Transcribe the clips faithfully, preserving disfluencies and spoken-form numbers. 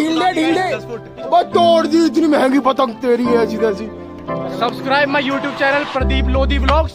ढील दे ढील दे वो तोड़ दी इतनी महंगी पतंग तेरी है ऐसी तैसी। Subscribe my YouTube channel Pradeep Lodhi vlogs.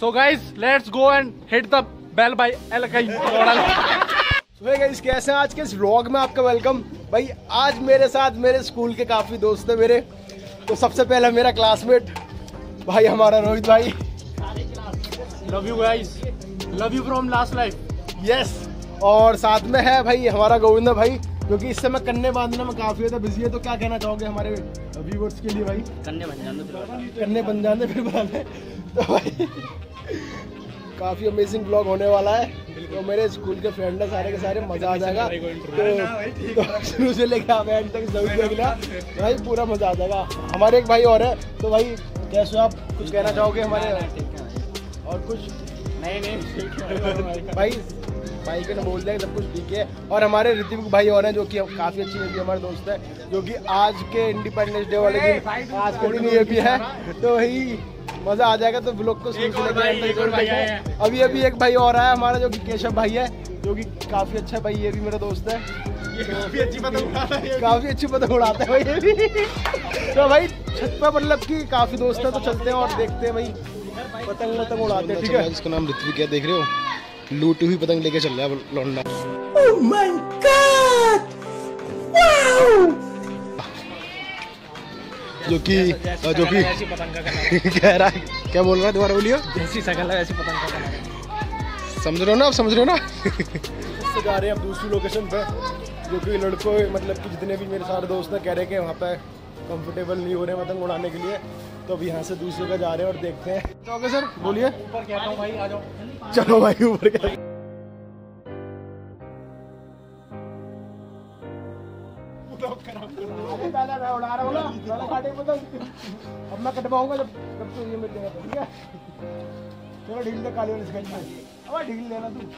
So guys let's go and hit the bell bye L का मॉडल। सो गाइस कैसे हैं, आज के इस व्लॉग में आपका वेलकम। भाई आज मेरे साथ मेरे स्कूल के काफी दोस्त है मेरे। तो सबसे पहले मेरा क्लासमेट भाई हमारा रोहित भाई, love you guys, love you from last life. Yes, और साथ में है भाई हमारा गोविंद भाई, क्योंकि इस समय कन्ने बांधने में काफी ज्यादा बिजी है। तो क्या कहना चाहोगे हमारे व्यूवर्स के लिए भाई? कन्ने बन जाने फिर कन्ने बन जाने फिर बांधे। तो भाई काफी अमेजिंग ब्लॉग होने वाला है। तो मेरे स्कूल के फ्रेंड है सारे के सारे, मजा आ जाएगा। तो शुरू से लेकर आप एंड तक जरूर देखना भाई, पूरा मजा आ जाएगा। हमारे एक भाई और है, तो भाई कैसे आप कुछ कहना चाहोगे हमारे और कुछ? नहीं नहीं भाई भाई के ना बोल देंगे सब कुछ ठीक है। और हमारे ऋतिक भाई और हैं जो कि काफ़ी अच्छी लगी हमारे दोस्त है, जो कि आज के इंडिपेंडेंस डे वाले दिन आज के दिन ये भी है। तो वही मज़ा आ जाएगा। तो ब्लॉग को सुनने अभी अभी एक भाई और आया हमारा जो कि केशव भाई है, जो कि काफ़ी अच्छा भाई, ये भी मेरा दोस्त है। काफ़ी अच्छी पतंग उड़ाता है, काफ़ी अच्छी पतंग उड़ाता है भाई ये भी। तो भाई छत पर मतलब कि काफ़ी दोस्त हैं, तो चलते हैं और देखते हैं भाई पतंग पतंग उड़ाते हैं। ठीक है, इसका नाम ऋतिक है, देख रहे हो लूटी हुई पतंग लेके चल रहा है लौंडा। oh my God! Wow! जो कि जो कि कह रहा है, क्या बोल रहा है दोबारा बोलियो? जैसी शकल है वैसी पतंग का कलर, समझ रहे हो ना आप, समझ रहे हो ना। इससे जा रहे हैं अब दूसरी लोकेशन पे, जो कि लड़कों मतलब कि जितने भी मेरे सारे दोस्त हैं कह रहे हैं कि वहाँ पे कंफर्टेबल नहीं हो रहे पतंग उड़ाने के लिए। तो अभी यहाँ से दूसरे का जा रहे हैं और देखते हैं। तो ओके सर बोलिए। ऊपर कहता हूँ भाई आ जाओ, चलो भाई ऊपर कहता हूँ। दादा मैं उड़ा रहा हूँ ना, दादा काटे पतंग, अब मैं कटवाऊंगा जब जब तू ये मिल जाएगा। ठीक है चलो ढील दे काली वाली स्केच में, अब ढील लेना तू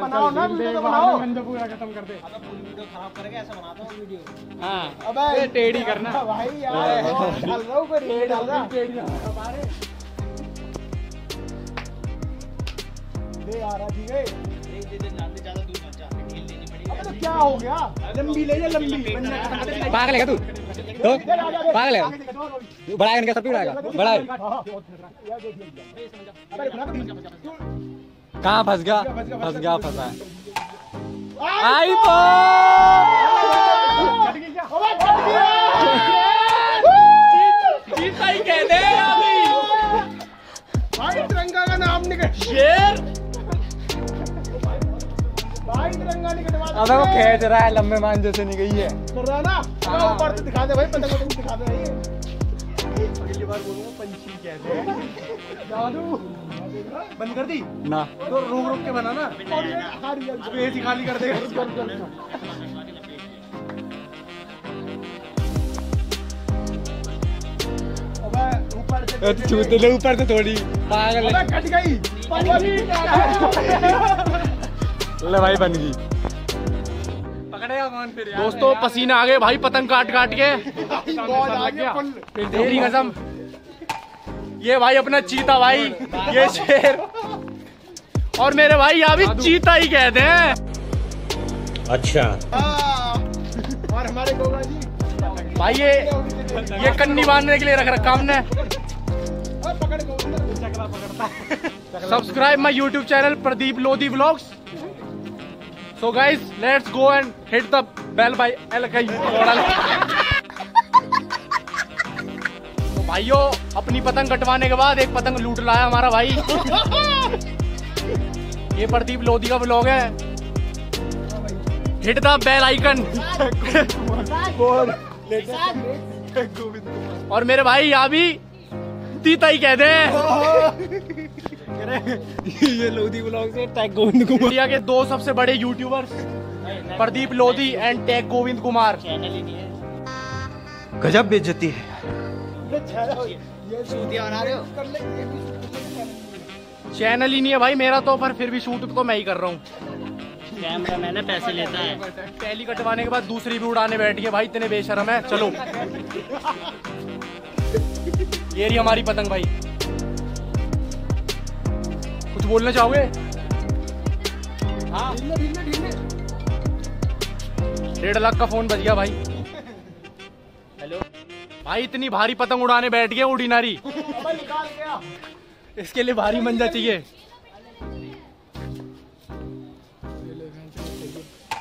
बनाओ ना वीडियो, बनाओ मैंने पूरा खत्म कर दे। अब पूरी वीडियो खराब करके ऐसा बनाता हूं वीडियो। हां अबे टेढ़ी करना भाई यार, डाल रहा हूं पर ये डाल रहा टेढ़ी हमारे दे आ रहा। ठीक है एक दे दे, नाते ज्यादा दूर मत जा, ढील लेनी पड़ेगी। अब तो क्या हो गया, लंबी ले जा, लंबी पागल है तू तो, पागल है बड़ा है इनका, सब उड़ाएगा बड़ा है यार। देख ले अबे खराब कहाँ फंस गया, फंस गया फंसा आई ही कहने भाई, तिरंगा का नाम निकल शेर भाई, तिरंगा निकलवा अब वो खेच रहा है लंबे मान जैसे नहीं गई है कर रहा ना। ऊपर से दिखा दे भाई पतंग, पतंग दिखा दे भाई। अगली बार बोलूंगा पंछी कहते हैं जादू बंद कर दी ना तो रोक रोक के बना ना, स्पेस खाली कर देगा। अबे ऊपर ऊपर से थोड़ी पागल है, कट गई ले भाई बन गई, पकड़ेगा कौन फिर? दोस्तों पसीना आ गए भाई पतंग काट काट के। तेरी कसम ये भाई अपना चीता भाई, ये शेर और मेरे भाई यहाँ भी चीता ही कहते हैं। अच्छा और हमारे गोगा जी भाई ये ये कन्नी बांधने के लिए रख रखा हमने। Subscribe my YouTube channel Pradeep Lodhi vlogs. So guys let's go and hit the bell bye L का मॉडल। भाइयों अपनी पतंग कटवाने के बाद एक पतंग लूट लाया हमारा भाई। ये प्रदीप लोधी का व्लॉग है। Hit the bell icon. और मेरे भाई यहाँ भी तीता ही कहते हैं। ये लोधी व्लॉग से टैग गोविंद कुमार। इंडिया के दो सबसे बड़े YouTubers Pradeep Lodhi and tag Govind Kumar. गजब बेइज्जती है। चैनल ही नहीं है भाई मेरा तो, पर फिर भी शूट तो मैं ही कर रहा हूँ। मैंने पैसे लेता है। पहली कटवाने के बाद दूसरी भी उड़ाने बैठ गए भाई, इतने बेशरम है। चलो ये रही हमारी पतंग भाई, कुछ बोलना चाहोगे? हाँ डेढ़ लाख का फोन बज गया भाई। हेलो भाई, इतनी भारी पतंग उड़ाने बैठ गए उड़ीनारी। निकाल गया, इसके लिए भारी मंजा चाहिए।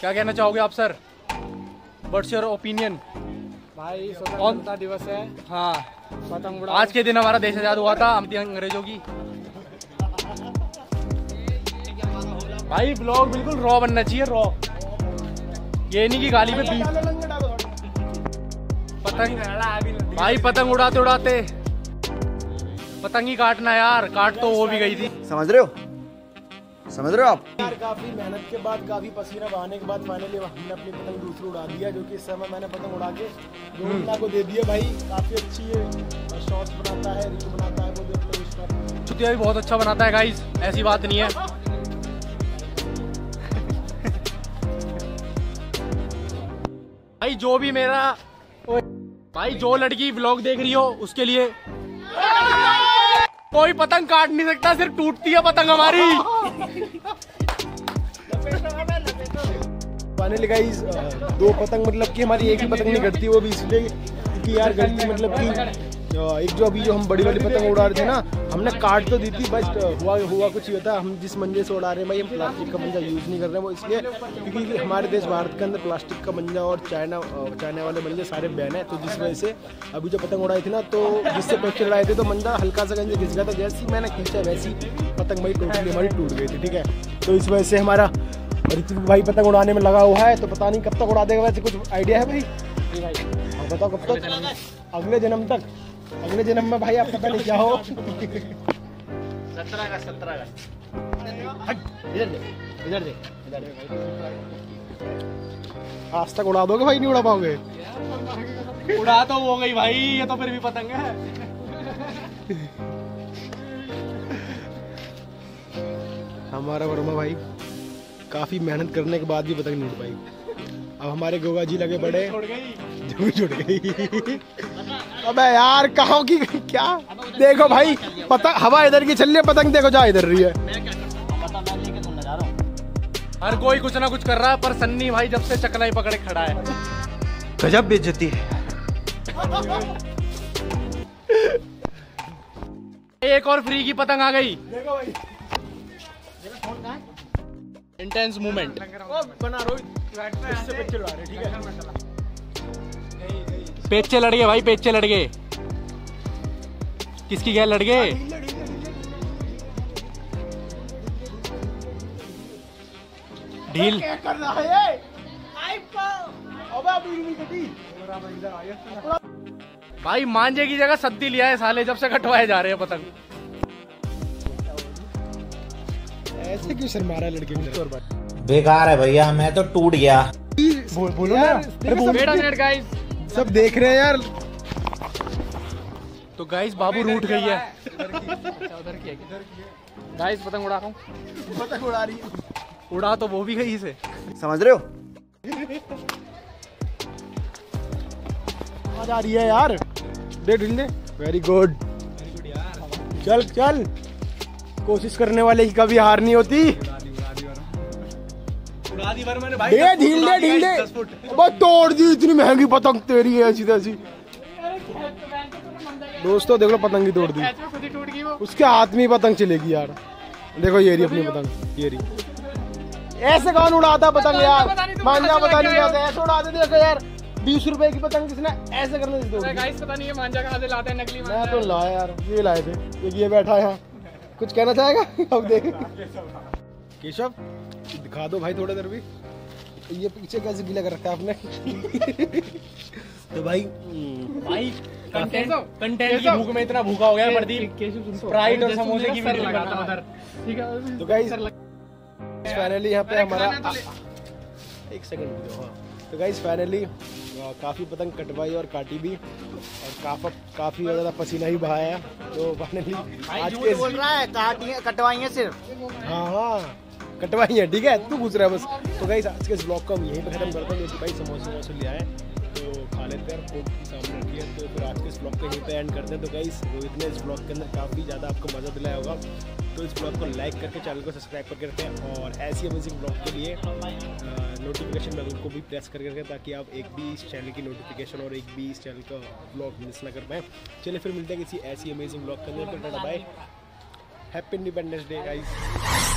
क्या कहना चाहोगे आप सर? What's your opinion? भाई स्वतंत्रता दिवस है, हाँ पतंग उड़ा। आज के दिन हमारा देश आजाद हुआ था अंग्रेजों की। भाई ब्लॉग बिल्कुल रॉ बनना चाहिए, रॉ। ये नहीं कि गाली पे बीप। पतंग भाई पतंग उड़ाते उड़ाते पतंग ही काटना यार, काट तो वो भी गई थी। समझ रहे हो, समझ रहे हो आप? यार काफी मेहनत के बाद, काफी पसीना बहाने के बाद फाइनली हमने अपनी पतंग दूसरी उड़ा दिया, जो कि इस समय मैंने पतंग उड़ा के गोविंदा को दे दिया। भाई काफी अच्छी है, शॉर्ट्स बनाता है, रील बनाता है, वो देखते हैं। छुट्टियां भी बहुत अच्छा बनाता है गाइस, ऐसी बात नहीं है। भाई जो भी मेरा भाई जो लड़की व्लॉग देख रही हो उसके लिए कोई पतंग काट नहीं सकता, सिर्फ टूटती है पतंग हमारी। फाइनली गाइस दो पतंग, मतलब कि हमारी एक ही पतंग नहीं कटती, वो भी इसलिए कि यार गलती, मतलब कि एक जो अभी जो हम बड़ी वाली पतंग उड़ा रहे थे ना, हमने काट तो दी थी, बस हुआ हुआ कुछ ये था, हम जिस मंजे से उड़ा रहे हैं भाई, हम प्लास्टिक का मंजा यूज़ नहीं कर रहे हैं। वो इसलिए क्योंकि हमारे देश भारत के अंदर प्लास्टिक का मंजा और चाइना चाइना वाले मंजे सारे बैन है, तो जिस वजह से अभी जो पतंग उड़ाई थी ना, तो जिससे पक्षी उड़ाए थे, तो मंजा हल्का सा गंजे घिस गया था, जैसी मैंने खींचा वैसी पतंग भाई टोटली हमारी टूट गई थी। ठीक है, तो इस वजह से हमारा ऋतिक भाई पतंग उड़ाने में लगा हुआ है, तो पता नहीं कब तक उड़ा देगा। वैसे कुछ आइडिया है भाई? भाई बताओ कब तक? अगले जन्म तक। अगले जन्म में भाई आपका पहले क्या हो? सत्रह का सत्रह का इधर इधर देख देख आज तक उड़ा दोगे भाई? नहीं उड़ा पाओगे। उड़ा तो हो गई भाई, ये तो फिर भी पतंग है। हमारा वर्मा भाई काफी मेहनत करने के बाद भी पतंग नहीं उड़ पाई। अब हमारे गोगा जी लगे बड़े, जमीन जुड़ गई। अबे यार कहाँ की क्या? देखो भाई पतंग हवा इधर की चल रही है, पतंग देखो जा इधर रही है। हर कोई कुछ ना कुछ कर रहा है, पर सन्नी भाई जब से चकना ही पकड़े खड़ा है। गजब बेइज्जती है। एक और फ्री की पतंग आ गई। देखो भाई इंटेंस मूवमेंट बना रोहित। पेचे लड़ गए भाई, पेचे लड़ गए। किसकी गैल लड़ गए? ढील भाई मांझे की जगह सद्दी लिया है साले, जब से कटवाए जा रहे हैं पतंग। ऐसे क्यों शर्मा रहा है लड़के? बेकार है भैया, मैं तो टूट गया। बोलो ना, सब देख रहे हैं यार। तो गाइस बाबू रूठ गई है। गाइस पतंग उड़ा रहा हूँ, पतंग उड़ा रही है, उड़ा तो वो भी गई इसे। समझ रहे हो? आवाज आ रही है यार, दे ढील दे। वेरी गुड, वेरी गुड यार, चल चल। कोशिश करने वाले की कभी हार नहीं होती। मैंने भाई दे ढील दे ढील दे, बस तोड़ दी। इतनी महंगी पतंग तेरी है ऐसी तैसी। दोस्तों देख लो पतंग ही तोड़ दी, उसके हाथ में पतंग चलेगी यार। देखो ये रही अपनी पतंग, ये रही। ऐसे कौन उड़ाता पतंग यार? मांझा पता नहीं आता ऐसे उड़ाते। देखो यार बीस रुपए की पतंग किसने ऐसे करने दी। पता नहीं है मांझा कहाँ से लाते हैं नकली। मैं तो लाया यार, ये लाए थे। ये बैठा है, कुछ कहना चाहेगा? अब देख केशव, दिखा दो भाई थोड़ा देर भी। ये पीछे कैसे गीला कर रखा है आपने? तो भाई भाई कंटेंट कंटेंट की भूख में इतना भूखा हो गया प्रदीप, स्प्राइट और समोसे की वीडियो लगाता हूं उधर। ठीक है, तो गाइस फाइनली यहां पे हमारा एक सेकंड। हां, तो गाइस फाइनली काफी पतंग कटवाई और काटी भी, और काफी काफी ज्यादा पसीना ही बहाया। तो फाइनली आज के बोल रहा है काटी कटवाई है सिर्फ। हां हां कटवाई है, ठीक है, तू पूछ रहा है बस। तो गाइस आज के इस ब्लॉग को हम यहीं पर खत्म करते हैं, क्योंकि भाई समोसे वमोसे ले आए तो खा लेते हैं, कोक की सामने रखी है। तो फिर आज के इस ब्लॉग को यहीं पे एंड करते हैं। तो गाइस रोहित ने इस ब्लॉग के अंदर काफ़ी ज़्यादा आपको मज़ा दिलाया होगा, तो इस ब्लॉग को लाइक करके चैनल को सब्सक्राइब करके रखें, और ऐसी अमेजिंग ब्लॉग के लिए नोटिफिकेशन बेल को भी प्रेस कर करके, ताकि आप एक भी इस चैनल की नोटिफिकेशन और एक भी इस चैनल का ब्लॉग मिस ना कर पाएं। चलिए फिर मिलते हैं किसी ऐसी अमेजिंग ब्लॉग के अंदर। Happy independence day guys.